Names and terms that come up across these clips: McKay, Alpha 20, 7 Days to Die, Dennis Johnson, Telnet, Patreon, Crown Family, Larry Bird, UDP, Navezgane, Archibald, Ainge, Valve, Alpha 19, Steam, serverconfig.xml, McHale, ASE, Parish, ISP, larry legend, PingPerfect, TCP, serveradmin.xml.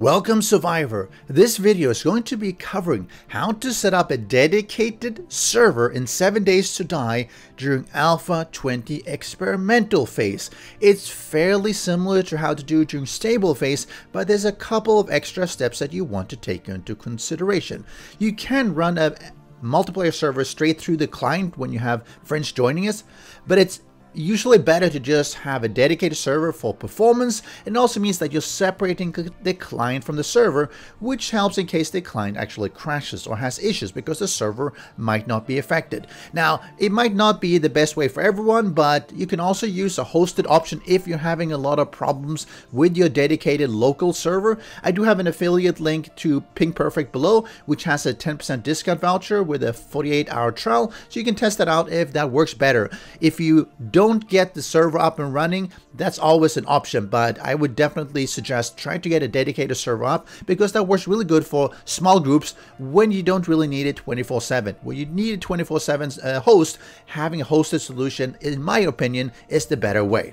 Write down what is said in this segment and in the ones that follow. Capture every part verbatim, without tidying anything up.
Welcome Survivor! This video is going to be covering how to set up a dedicated server in seven days to die during Alpha twenty experimental phase. It's fairly similar to how to do it during stable phase, but there's a couple of extra steps that you want to take into consideration. You can run a multiplayer server straight through the client when you have friends joining us, but it's usually better to just have a dedicated server for performance, and also means that you're separating the client from the server, which helps in case the client actually crashes or has issues, because the server might not be affected. Now, it might not be the best way for everyone, but you can also use a hosted option if you're having a lot of problems with your dedicated local server. I do have an affiliate link to PingPerfect below, which has a ten percent discount voucher with a forty-eight hour trial, so you can test that out if that works better. If you don't don't get the server up and running, that's always an option, but I would definitely suggest try to get a dedicated server up, because that works really good for small groups when you don't really need it twenty-four seven. When you need a twenty-four seven uh, host, having a hosted solution, in my opinion, is the better way.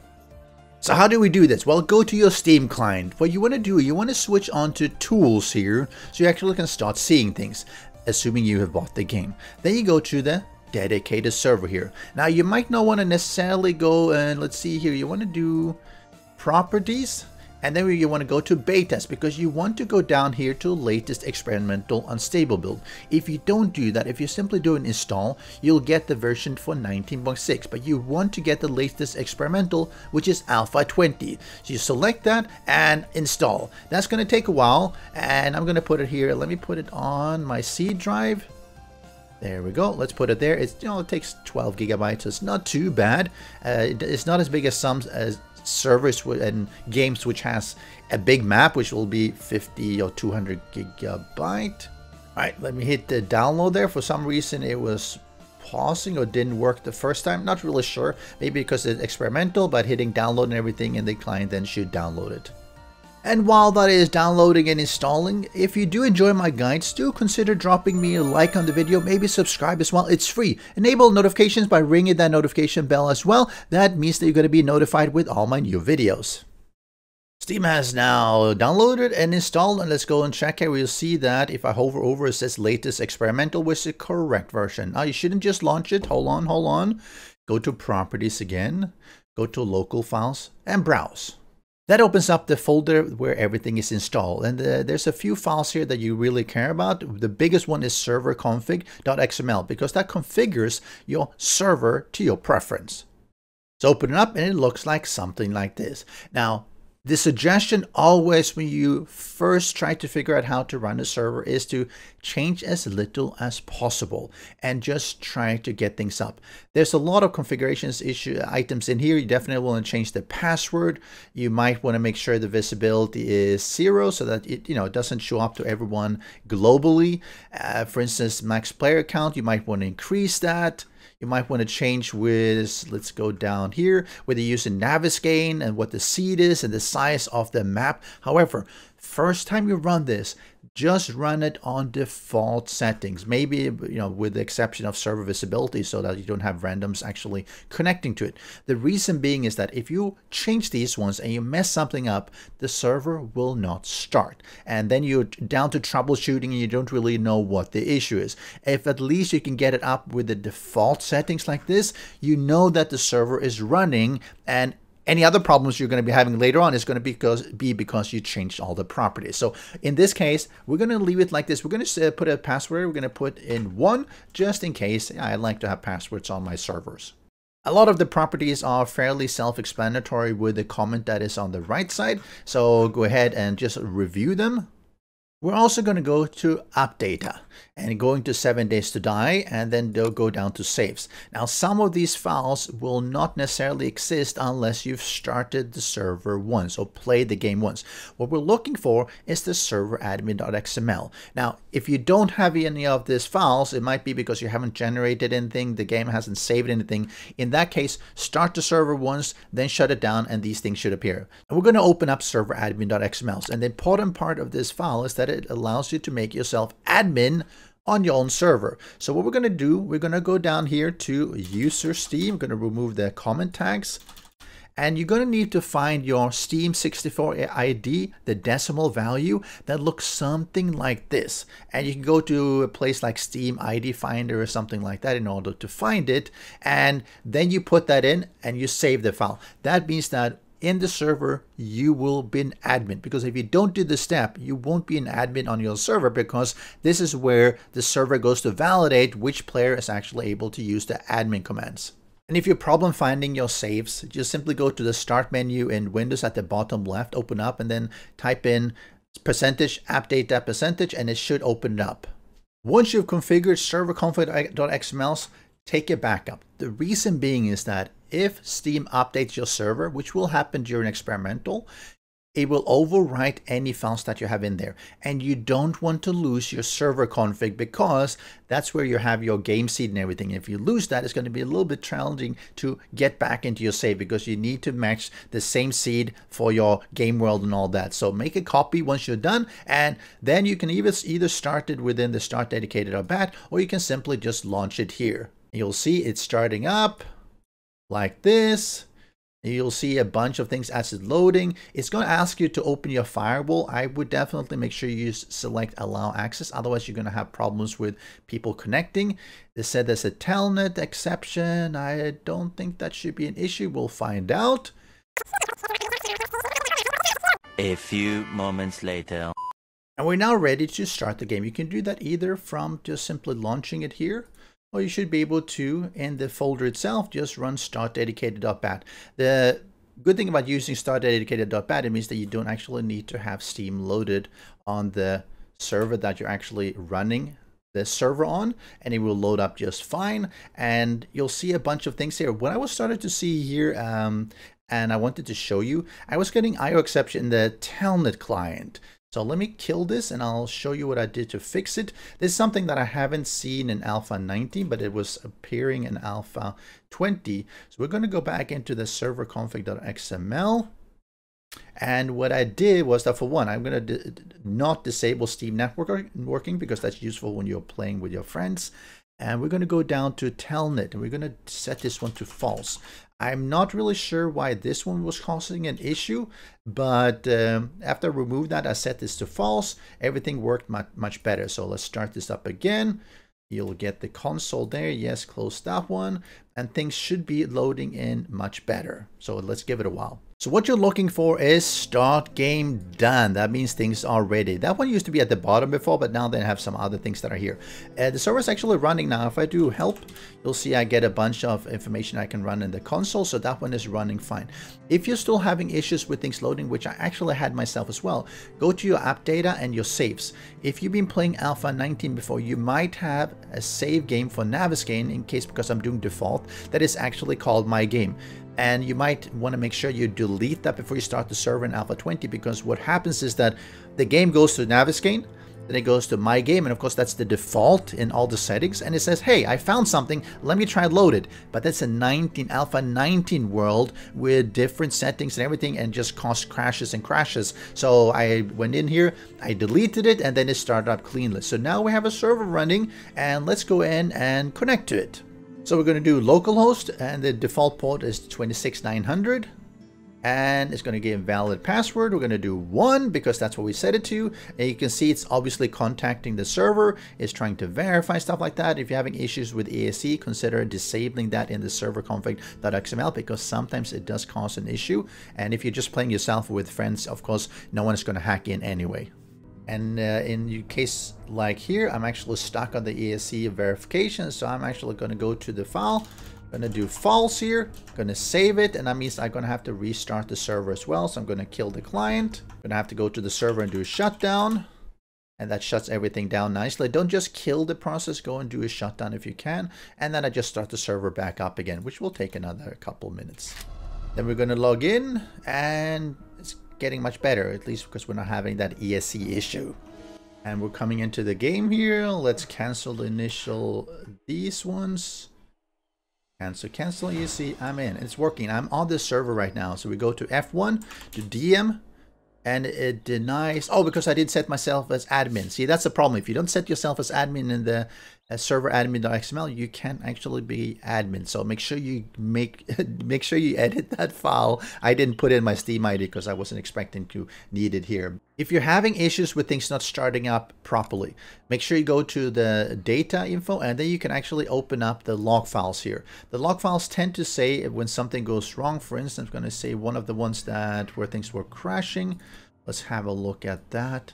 So how do we do this? Well, go to your Steam client. What you want to do, you want to switch on to tools here, so you actually can start seeing things, assuming you have bought the game. Then you go to the dedicated server here. Now, you might not want to necessarily go and, let's see here, you want to do properties, and then you want to go to betas, because you want to go down here to latest experimental unstable build. If you don't do that, if you simply do an install, you'll get the version for nineteen point six, but you want to get the latest experimental, which is Alpha twenty. So you select that and install. That's going to take a while, and I'm going to put it here. Let me put it on my C drive. There we go. Let's put it there. It's, you know, it takes twelve gigabytes, so it's not too bad. Uh, it's not as big as some as servers and games which has a big map, which will be fifty or two hundred gigabyte. All right, let me hit the download there. For some reason, it was pausing or didn't work the first time. Not really sure. Maybe because it's experimental, but hitting download and everything, and the client then should download it. And while that is downloading and installing, if you do enjoy my guides, do consider dropping me a like on the video, maybe subscribe as well, it's free. Enable notifications by ringing that notification bell as well. That means that you're going to be notified with all my new videos. Steam has now downloaded and installed, and let's go and check here. We'll see that if I hover over, it says latest experimental, which is the correct version. Now, you shouldn't just launch it. Hold on, hold on. Go to properties again, go to local files and browse. That opens up the folder where everything is installed, and uh, there's a few files here that you really care about. The biggest one is server config dot X M L, because that configures your server to your preference. So open it up, and it looks like something like this. Now, the suggestion always when you first try to figure out how to run a server is to change as little as possible and just try to get things up. There's a lot of configurations issue items in here. You definitely want to change the password. You might want to make sure the visibility is zero so that it, you know, it doesn't show up to everyone globally. Uh, for instance, max player count, you might want to increase that. You might want to change with, let's go down here, whether you use a Navezgane and what the seed is and the size of the map. However, first time you run this, just run it on default settings. Maybe, you know, with the exception of server visibility, so that you don't have randoms actually connecting to it. The reason being is that if you change these ones and you mess something up, the server will not start. And then you're down to troubleshooting and you don't really know what the issue is. If at least you can get it up with the default settings like this, you know that the server is running, and any other problems you're going to be having later on is going to be because, be because you changed all the properties. So in this case, we're going to leave it like this. We're going to put a password. We're going to put in one, just in case. I like to have passwords on my servers. A lot of the properties are fairly self-explanatory with the comment that is on the right side. So go ahead and just review them. We're also going to go to app data and going to seven days to die, and then they'll go down to saves. Now, some of these files will not necessarily exist unless you've started the server once or played the game once. What we're looking for is the server admin dot X M L. Now, if you don't have any of these files, it might be because you haven't generated anything, the game hasn't saved anything. In that case, start the server once, then shut it down, and these things should appear. And we're going to open up server admin dot X M L. And the important part of this file is that it allows you to make yourself admin on your own server. So what we're going to do, we're going to go down here to user Steam. I'm going to remove the comment tags, And you're going to need to find your Steam sixty-four I D, the decimal value that looks something like this. And you can go to a place like Steam I D Finder or something like that in order to find it. And then you put that in and you save the file. That means that in the server, you will be an admin, because if you don't do this step, you won't be an admin on your server, because this is where the server goes to validate which player is actually able to use the admin commands. And if you're problem finding your saves, just simply go to the Start menu in Windows at the bottom left, open up, and then type in percentage, update that percentage, and it should open it up. Once you've configured server config dot x m l, take a backup. The reason being is that if Steam updates your server, which will happen during experimental, it will overwrite any files that you have in there. And you don't want to lose your server config, because that's where you have your game seed and everything. If you lose that, it's going to be a little bit challenging to get back into your save, because you need to match the same seed for your game world and all that. So make a copy once you're done, and then you can either, either start it within the start dedicated or bat, or you can simply just launch it here. You'll see it's starting up like this. You'll see a bunch of things as it's loading. It's going to ask you to open your firewall. I would definitely make sure you select allow access. Otherwise, you're going to have problems with people connecting. They said there's a Telnet exception. I don't think that should be an issue. We'll find out. A few moments later. And we're now ready to start the game. You can do that either from just simply launching it here, or you should be able to, in the folder itself, just run start dedicated dot bat. The good thing about using start dedicated dot bat, it means that you don't actually need to have Steam loaded on the server that you're actually running the server on, and it will load up just fine. And you'll see a bunch of things here. What I was starting to see here, um, and I wanted to show you, I was getting I O exception in the Telnet client. So let me kill this and I'll show you what I did to fix it. This is something that I haven't seen in Alpha nineteen, but it was appearing in Alpha twenty. So we're going to go back into the server config dot x m l. And what I did was that, for one, I'm going to not disable Steam network working, because that's useful when you're playing with your friends. And we're going to go down to Telnet, and we're going to set this one to false. I'm not really sure why this one was causing an issue, but um, after I removed that, I set this to false. Everything worked much, much better. So let's start this up again. You'll get the console there. Yes, close that one. And things should be loading in much better. So let's give it a while. So what you're looking for is start game done. That means things are ready. That one used to be at the bottom before, but now they have some other things that are here. Uh, the server is actually running now. If I do help, you'll see I get a bunch of information I can run in the console. So that one is running fine. If you're still having issues with things loading, which I actually had myself as well, go to your app data and your saves. If you've been playing Alpha nineteen before, you might have a save game for Navezgane, in case, because I'm doing default, that is actually called My Game. And you might want to make sure you delete that before you start the server in Alpha twenty, because what happens is that the game goes to Navezgane, then it goes to My Game, and of course that's the default in all the settings, and it says, hey, I found something, let me try load it. But that's a nineteen Alpha nineteen world with different settings and everything, and just cost crashes and crashes. So I went in here, I deleted it, and then it started up cleanly. So now we have a server running, and let's go in and connect to it. So we're going to do localhost, and the default port is twenty-six nine hundred, and it's going to give valid password. We're going to do one, because that's what we set it to. And you can see it's obviously contacting the server, it's trying to verify, stuff like that. If you're having issues with A S E, consider disabling that in the server config dot x m l, because sometimes it does cause an issue. And if you're just playing yourself with friends, of course, no one is going to hack in anyway. And uh, in your case like here, I'm actually stuck on the A S E verification. So I'm actually going to go to the file, going to do false here, going to save it. And that means I'm going to have to restart the server as well. So I'm going to kill the client. I'm going to have to go to the server and do a shutdown. And that shuts everything down nicely. Don't just kill the process, go and do a shutdown if you can. And then I just start the server back up again, which will take another couple minutes. Then we're going to log in, and it's getting much better, at least because we're not having that E S C issue. And we're coming into the game here. Let's cancel the initial these ones. Cancel, cancel, E S C. I'm in. It's working. I'm on this server right now. So we go to F one to D M, and it denies. Oh, because I didn't set myself as admin. See, that's the problem. If you don't set yourself as admin in the as server admin dot X M L, you can actually be admin. So make sure you make make sure you edit that file. I didn't put in my Steam I D because I wasn't expecting to need it here. If you're having issues with things not starting up properly, make sure you go to the data info, and then you can actually open up the log files here. The log files tend to say when something goes wrong. For instance, I'm going to say one of the ones that where things were crashing. Let's have a look at that.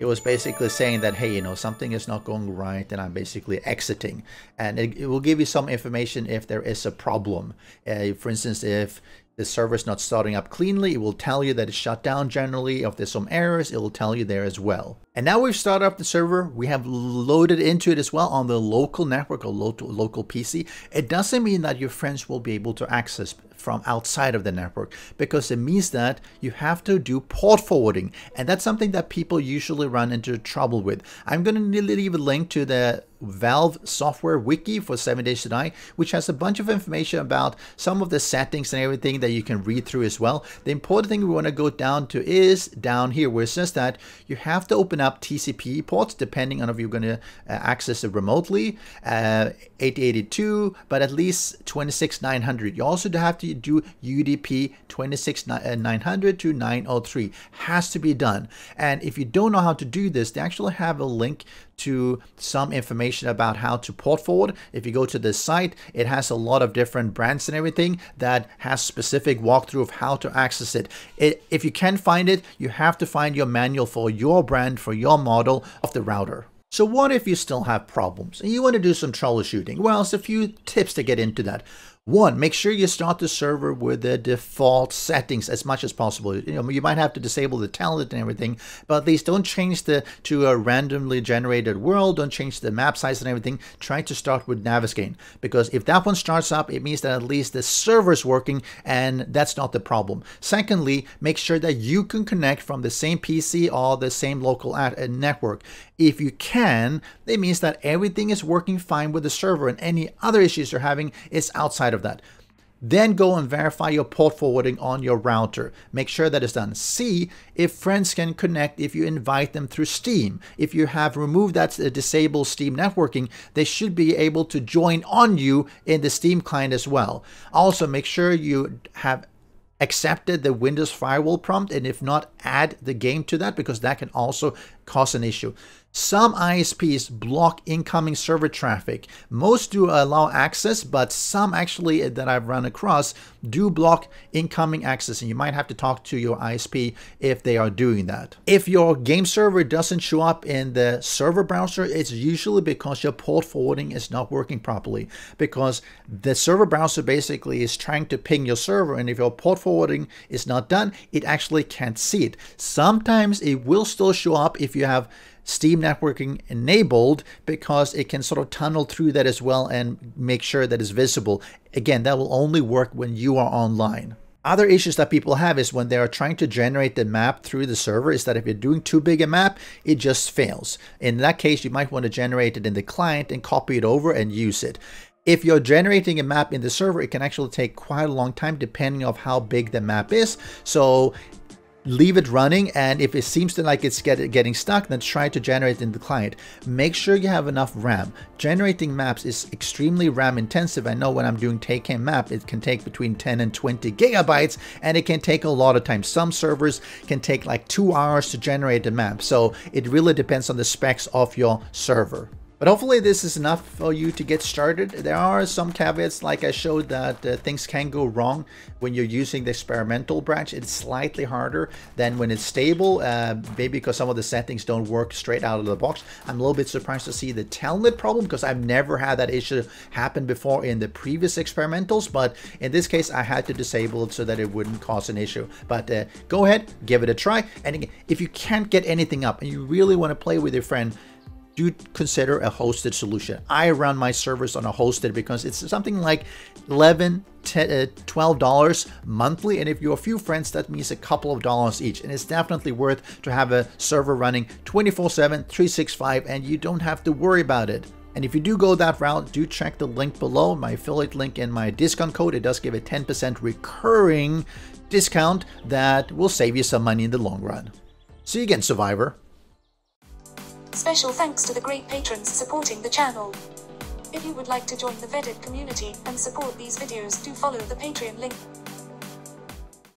It was basically saying that, hey, you know, something is not going right and I'm basically exiting. And it, it will give you some information if there is a problem. Uh, for instance, if the server is not starting up cleanly, it will tell you that it's shut down generally. If there's some errors, it will tell you there as well. And now we've started up the server. We have loaded into it as well on the local network or local, local P C. It doesn't mean that your friends will be able to access from outside of the network, because it means that you have to do port forwarding. And that's something that people usually run into trouble with. I'm going to leave a link to the Valve software wiki for seven days to die, which has a bunch of information about some of the settings and everything that you can read through as well. The important thing we want to go down to is down here, where it says that you have to open up T C P ports depending on if you're going to uh, access it remotely, uh, eighty eighty-two, but at least twenty-six nine hundred. You also have to do U D P twenty-six nine hundred to nine oh three. Has to be done. And if you don't know how to do this, they actually have a link to some information about how to port forward. If you go to this site, it has a lot of different brands and everything that has specific walkthrough of how to access it. it. If you can find it, you have to find your manual for your brand, for your model of the router. So what if you still have problems and you want to do some troubleshooting? Well, there's a few tips to get into that. One, make sure you start the server with the default settings as much as possible. You know, you might have to disable the Telnet and everything, but at least don't change the to a randomly generated world. Don't change the map size and everything. Try to start with Navezgane, because if that one starts up, it means that at least the server's working, and that's not the problem. Secondly, make sure that you can connect from the same P C or the same local at uh, network. If you can, it means that everything is working fine with the server, and any other issues you're having is outside of that. Then go and verify your port forwarding on your router. Make sure that is done. See if friends can connect if you invite them through Steam. If you have removed that uh, disabled Steam networking, they should be able to join on you in the Steam client as well. Also, make sure you have accepted the Windows firewall prompt, and if not, add the game to that, because that can also cause an issue. Some I S Ps block incoming server traffic. Most do allow access, but some actually that I've run across do block incoming access, and you might have to talk to your I S P if they are doing that. If your game server doesn't show up in the server browser, it's usually because your port forwarding is not working properly, because the server browser basically is trying to ping your server, and if your port forwarding is not done, it actually can't see it. Sometimes it will still show up if you have Steam networking enabled, because it can sort of tunnel through that as well and make sure that it's visible. Again, that will only work when you are online. Other issues that people have is when they are trying to generate the map through the server is that if you're doing too big a map, it just fails. In that case, you might want to generate it in the client and copy it over and use it. If you're generating a map in the server, it can actually take quite a long time depending on how big the map is. So leave it running, and if it seems to like it's get, getting stuck, then try to generate in the client. Make sure you have enough RAM. Generating maps is extremely RAM intensive. I know when I'm doing take home map, it can take between ten and twenty gigabytes, and it can take a lot of time. Some servers can take like two hours to generate a map, so it really depends on the specs of your server. But hopefully this is enough for you to get started. There are some caveats, like I showed, that uh, things can go wrong when you're using the experimental branch. It's slightly harder than when it's stable, uh, maybe because some of the settings don't work straight out of the box. I'm a little bit surprised to see the Telnet problem, because I've never had that issue happen before in the previous experimentals, but in this case I had to disable it so that it wouldn't cause an issue. But uh, go ahead, give it a try, and again, if you can't get anything up and you really want to play with your friend, do consider a hosted solution. I run my servers on a hosted because it's something like eleven, twelve dollars monthly, and if you're a few friends, that means a couple of dollars each, and it's definitely worth to have a server running twenty-four seven, three sixty-five, and you don't have to worry about it. And if you do go that route, do check the link below, my affiliate link and my discount code. It does give a ten percent recurring discount that will save you some money in the long run. See you again, Survivor. Special thanks to the great patrons supporting the channel. If you would like to join the vetted community and support these videos, do follow the Patreon link.